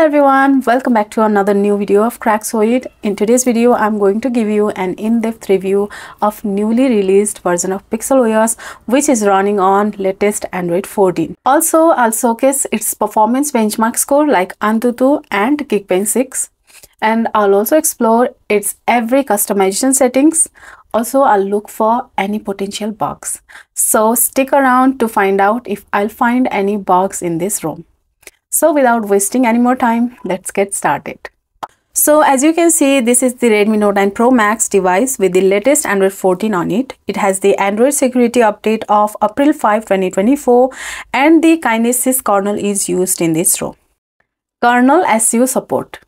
Hello everyone, welcome back to another new video of Craxoid. In today's video, I'm going to give you an in-depth review of newly released version of Pixel OS, which is running on latest Android 14. Also, I'll showcase its performance benchmark score like AnTuTu and Geekbench 6. And I'll also explore its every customization settings. Also, I'll look for any potential bugs. So stick around to find out if I'll find any bugs in this ROM. So without wasting any more time, let's get started. So as you can see, this is the Redmi Note 9 Pro Max device with the latest Android 14 on it. It has the Android security update of April 5, 2024 and the Kinesis kernel is used in this ROM. KernelSU support.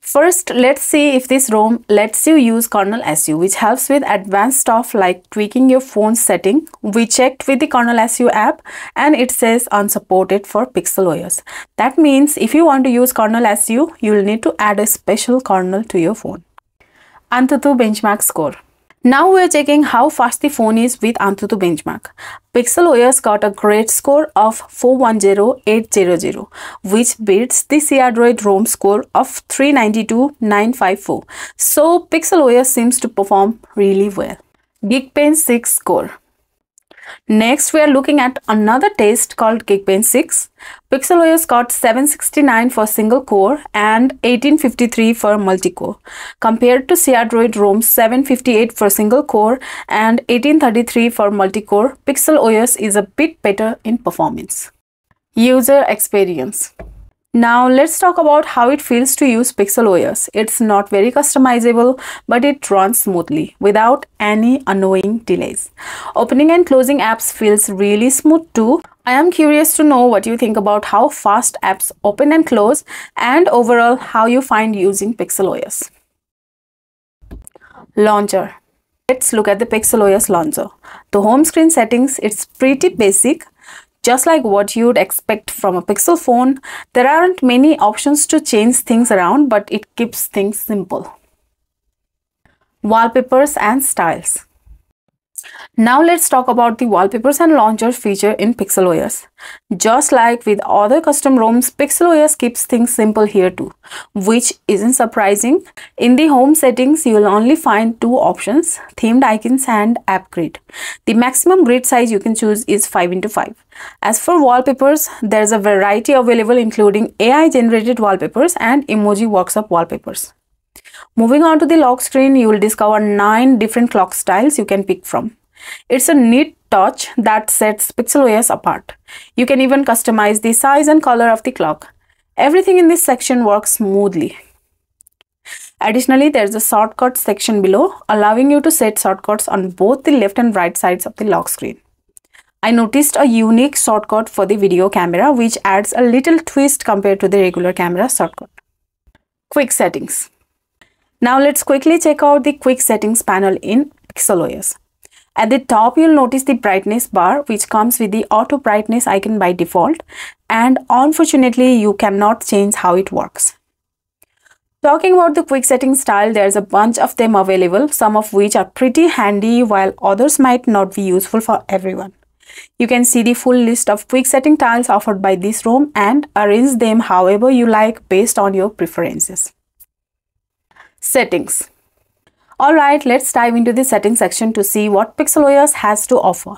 First, let's see if this ROM lets you use KernelSU, which helps with advanced stuff like tweaking your phone's setting. We checked with the KernelSU app and it says unsupported for Pixel OS. That means if you want to use KernelSU, you will need to add a special kernel to your phone. AnTuTu benchmark score. Now we are checking how fast the phone is with AnTuTu benchmark. Pixel OS got a great score of 410800, which beats the crDroid ROM score of 392954. So Pixel OS seems to perform really well. Geekbench 6 score. Next, we are looking at another test called Geekbench 6. Pixel OS got 769 for single core and 1853 for multi-core, compared to crDroid ROM 758 for single core and 1833 for multi-core. Pixel OS is a bit better in performance. User experience. Now let's talk about how it feels to use Pixel OS. It's not very customizable, but it runs smoothly without any annoying delays. Opening and closing apps feels really smooth too. I am curious to know what you think about how fast apps open and close and overall how you find using Pixel OS. Launcher. Let's look at the Pixel OS launcher. The home screen settings, it's pretty basic. Just like what you'd expect from a Pixel phone, there aren't many options to change things around, but it keeps things simple. Wallpapers and styles. Now let's talk about the wallpapers and launcher feature in Pixel OS. Just like with other custom ROMs, Pixel OS keeps things simple here too, which isn't surprising. In the home settings, you will only find two options, themed icons and app grid. The maximum grid size you can choose is 5×5. As for wallpapers, there's a variety available including AI-generated wallpapers and emoji workshop wallpapers. Moving on to the lock screen, you will discover 9 different clock styles you can pick from. It's a neat touch that sets Pixel OS apart. You can even customize the size and color of the clock. Everything in this section works smoothly. Additionally, there's a shortcut section below, allowing you to set shortcuts on both the left and right sides of the lock screen. I noticed a unique shortcut for the video camera, which adds a little twist compared to the regular camera shortcut. Quick settings. Now let's quickly check out the quick settings panel in Pixel OS. At the top, you'll notice the brightness bar, which comes with the auto brightness icon by default, and unfortunately you cannot change how it works. Talking about the quick settings style, there's a bunch of them available, some of which are pretty handy while others might not be useful for everyone. You can see the full list of quick setting tiles offered by this ROM and arrange them however you like based on your preferences. Settings. Alright, let's dive into the settings section to see what Pixel OS has to offer.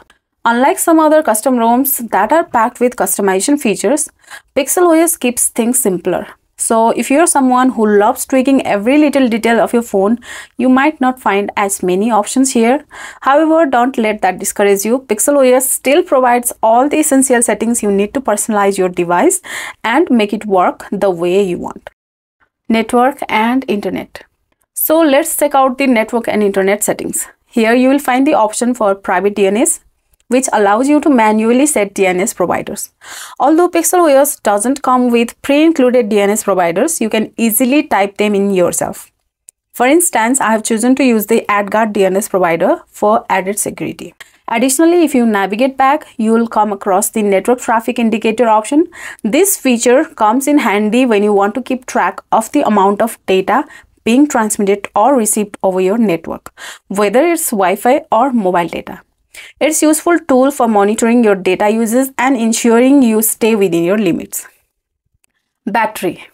Unlike some other custom ROMs that are packed with customization features, Pixel OS keeps things simpler. So if you're someone who loves tweaking every little detail of your phone, you might not find as many options here. However, don't let that discourage you. Pixel OS still provides all the essential settings you need to personalize your device and make it work the way you want. Network and internet. So let's check out the network and internet settings. Here you will find the option for private DNS, which allows you to manually set DNS providers. Although Pixel OS doesn't come with pre-included DNS providers, you can easily type them in yourself. For instance, I have chosen to use the AdGuard DNS provider for added security. Additionally, if you navigate back, you will come across the network traffic indicator option. This feature comes in handy when you want to keep track of the amount of data being transmitted or received over your network, whether it's Wi-Fi or mobile data. It's a useful tool for monitoring your data uses and ensuring you stay within your limits. Battery.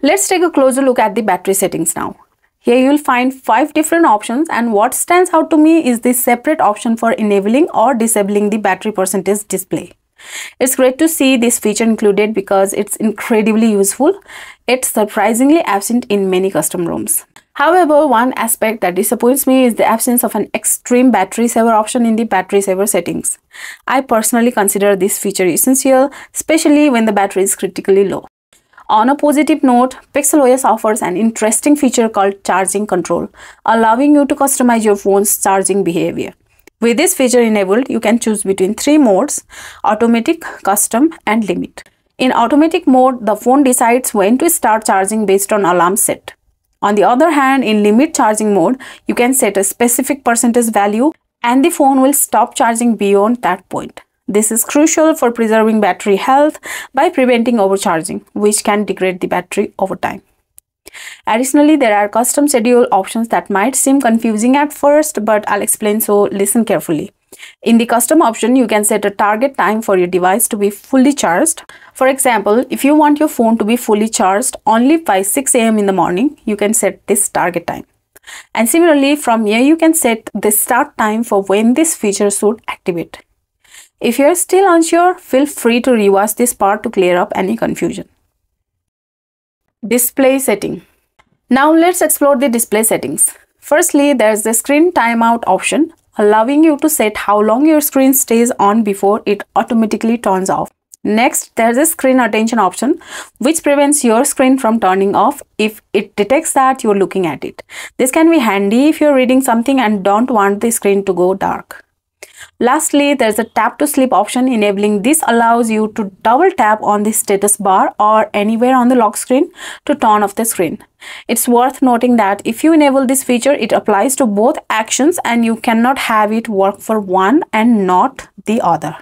Let's take a closer look at the battery settings now. Here you will find 5 different options, and what stands out to me is the separate option for enabling or disabling the battery percentage display. It's great to see this feature included because it's incredibly useful. It's surprisingly absent in many custom ROMs. However, one aspect that disappoints me is the absence of an extreme battery saver option in the battery saver settings. I personally consider this feature essential, especially when the battery is critically low. On a positive note, Pixel OS offers an interesting feature called charging control, allowing you to customize your phone's charging behavior. With this feature enabled, you can choose between 3 modes: automatic, custom, and limit. In automatic mode, the phone decides when to start charging based on alarm set. On the other hand, in limit charging mode, you can set a specific percentage value and the phone will stop charging beyond that point. This is crucial for preserving battery health by preventing overcharging, which can degrade the battery over time. Additionally, there are custom schedule options that might seem confusing at first, but I'll explain, so listen carefully. In the custom option, you can set a target time for your device to be fully charged. For example, if you want your phone to be fully charged only by 6 AM in the morning, you can set this target time. And similarly, from here you can set the start time for when this feature should activate. If you're still unsure, feel free to rewatch this part to clear up any confusion. Display setting. Now let's explore the display settings. Firstly, there's the screen timeout option, allowing you to set how long your screen stays on before it automatically turns off. Next, there's a screen attention option, which prevents your screen from turning off if it detects that you're looking at it. This can be handy if you're reading something and don't want the screen to go dark. Lastly, there's a tap to sleep option. Enabling this allows you to double tap on the status bar or anywhere on the lock screen to turn off the screen. It's worth noting that if you enable this feature, it applies to both actions and you cannot have it work for one and not the other.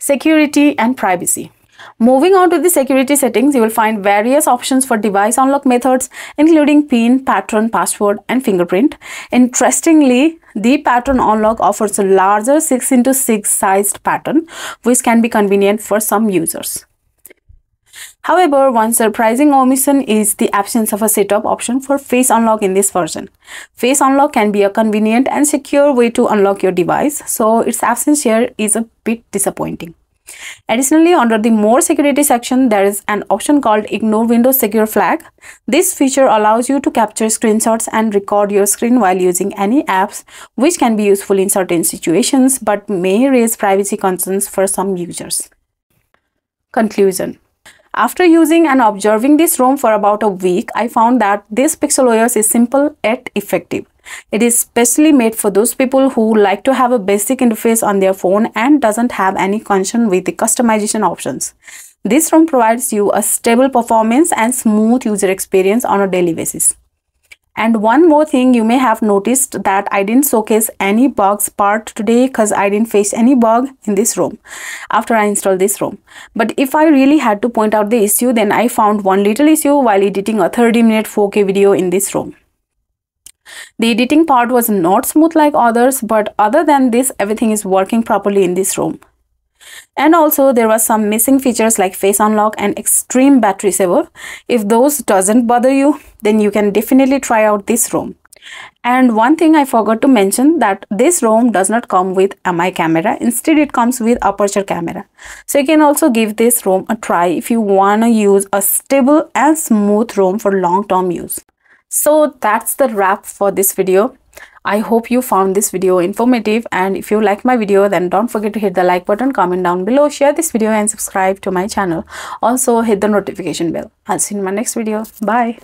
Security and privacy. Moving on to the security settings, you will find various options for device unlock methods, including PIN, pattern, password, and fingerprint. Interestingly, the pattern unlock offers a larger 6x6 sized pattern, which can be convenient for some users. However, one surprising omission is the absence of a setup option for face unlock in this version. Face unlock can be a convenient and secure way to unlock your device, so its absence here is a bit disappointing. Additionally, under the More Security section, there is an option called Ignore Windows Secure Flag. This feature allows you to capture screenshots and record your screen while using any apps, which can be useful in certain situations but may raise privacy concerns for some users. Conclusion. After using and observing this ROM for about a week, I found that this Pixel OS is simple yet effective. It is specially made for those people who like to have a basic interface on their phone and doesn't have any concern with the customization options. This ROM provides you a stable performance and smooth user experience on a daily basis. And one more thing, you may have noticed that I didn't showcase any bugs part today because I didn't face any bug in this ROM after I installed this ROM. But if I really had to point out the issue, then I found one little issue while editing a 30-minute 4K video in this ROM. The editing part was not smooth like others, but other than this, everything is working properly in this ROM. And also, there were some missing features like face unlock and extreme battery saver. If those doesn't bother you, then you can definitely try out this ROM. And one thing I forgot to mention, that this ROM does not come with Mi camera. Instead, it comes with aperture camera. So you can also give this ROM a try if you want to use a stable and smooth ROM for long-term use. So that's the wrap for this video. I hope you found this video informative, and if you like my video, then don't forget to hit the like button, comment down below, share this video and subscribe to my channel. Also hit the notification bell. I'll see you in my next video. Bye.